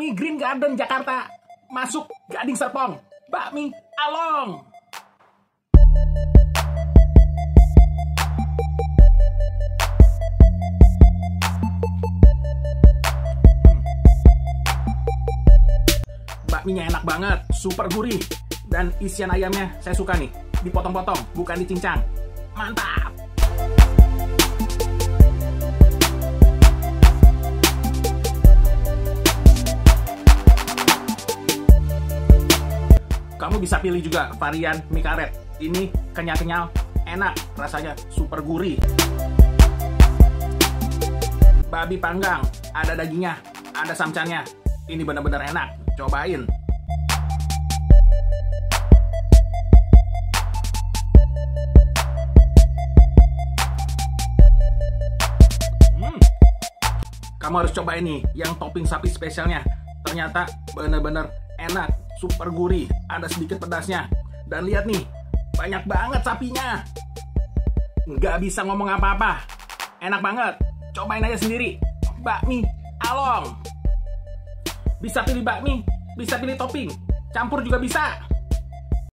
Bakmi Green Garden Jakarta. Masuk Gading Serpong. Bakmi Along. Bakminya enak banget, super gurih. Dan isian ayamnya saya suka nih. Dipotong-potong, bukan dicincang. Mantap! Kamu bisa pilih juga varian mie karet. Ini kenyal-kenyal, enak, rasanya super gurih. Babi panggang, ada dagingnya, ada samcannya. Ini benar-benar enak, cobain. Kamu harus cobain nih, yang topping sapi spesialnya. Ternyata benar-benar enak. Super gurih, ada sedikit pedasnya. Dan lihat nih, banyak banget sapinya. Nggak bisa ngomong apa-apa. Enak banget, cobain aja sendiri. Bakmi Along. Bisa pilih bakmi, bisa pilih topping. Campur juga bisa.